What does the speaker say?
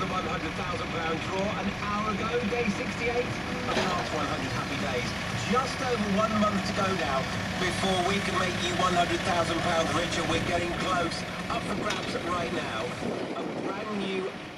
the £100,000 draw an hour ago, day 68 of the last 100 happy days. Just over 1 month to go now before we can make you £100,000 richer. We're getting close. Up for grabs right now. A brand new